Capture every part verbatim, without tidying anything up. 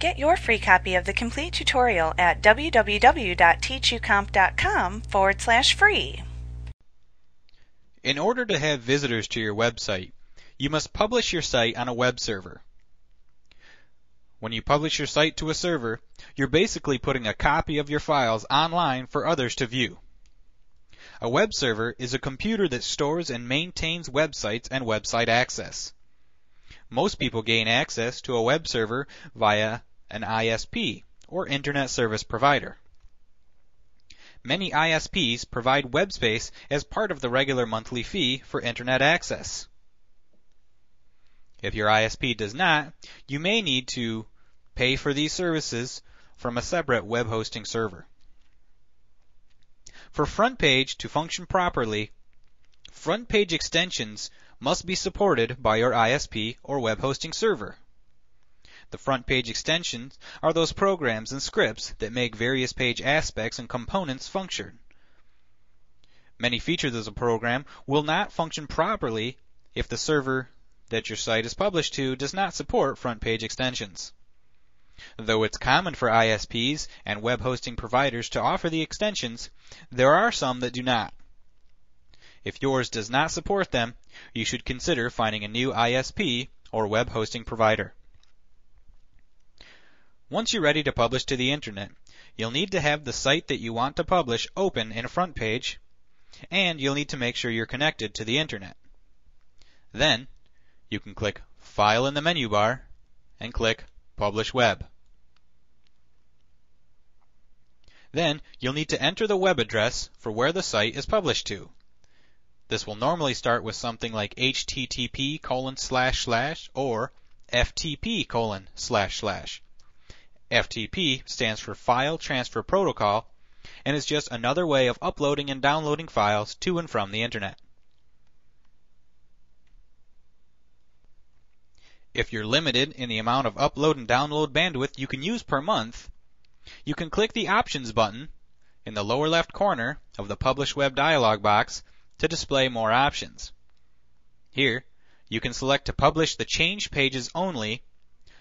Get your free copy of the complete tutorial at www.teachucomp.com forward slash free. In order to have visitors to your website, you must publish your site on a web server. When you publish your site to a server, you're basically putting a copy of your files online for others to view. A web server is a computer that stores and maintains websites and website access. Most people gain access to a web server via an I S P, or Internet Service Provider. Many I S Ps provide web space as part of the regular monthly fee for Internet access. If your I S P does not, you may need to pay for these services from a separate web hosting server. For FrontPage to function properly, FrontPage extensions must be supported by your I S P or web hosting server. The FrontPage extensions are those programs and scripts that make various page aspects and components function. Many features of a program will not function properly if the server that your site is published to does not support FrontPage extensions. Though it's common for I S Ps and web hosting providers to offer the extensions, there are some that do not. If yours does not support them, you should consider finding a new I S P or web hosting provider. Once you're ready to publish to the internet, you'll need to have the site that you want to publish open in FrontPage, and you'll need to make sure you're connected to the internet. Then, you can click File in the menu bar and click Publish Web. Then you'll need to enter the web address for where the site is published to. This will normally start with something like H T T P colon slash slash or F T P colon slash slash. F T P stands for File Transfer Protocol and is just another way of uploading and downloading files to and from the internet. If you're limited in the amount of upload and download bandwidth you can use per month, you can click the Options button in the lower left corner of the Publish Web dialog box to display more options. Here, you can select to publish the Change Pages only,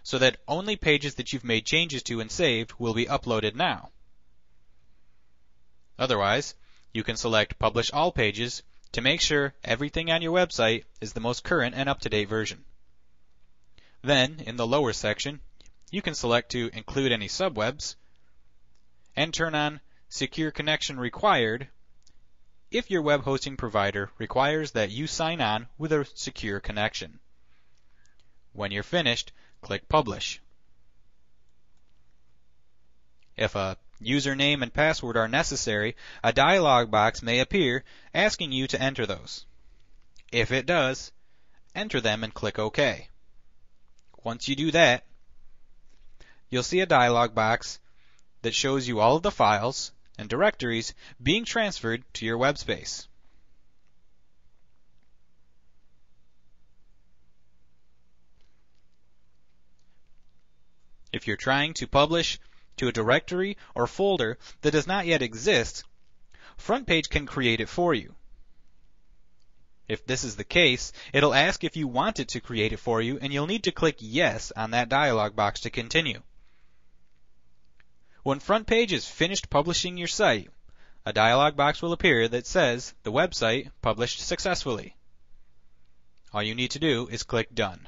so that only pages that you've made changes to and saved will be uploaded now. Otherwise, you can select Publish All Pages to make sure everything on your website is the most current and up-to-date version. Then, in the lower section, you can select to include any subwebs and turn on Secure Connection Required if your web hosting provider requires that you sign on with a secure connection. When you're finished, click Publish. If a username and password are necessary, a dialog box may appear asking you to enter those. If it does, enter them and click OK. Once you do that, you'll see a dialog box that shows you all of the files and directories being transferred to your web space. If you're trying to publish to a directory or folder that does not yet exist, FrontPage can create it for you. If this is the case, it'll ask if you want it to create it for you, and you'll need to click Yes on that dialog box to continue. When FrontPage is finished publishing your site, a dialog box will appear that says the website published successfully. All you need to do is click Done.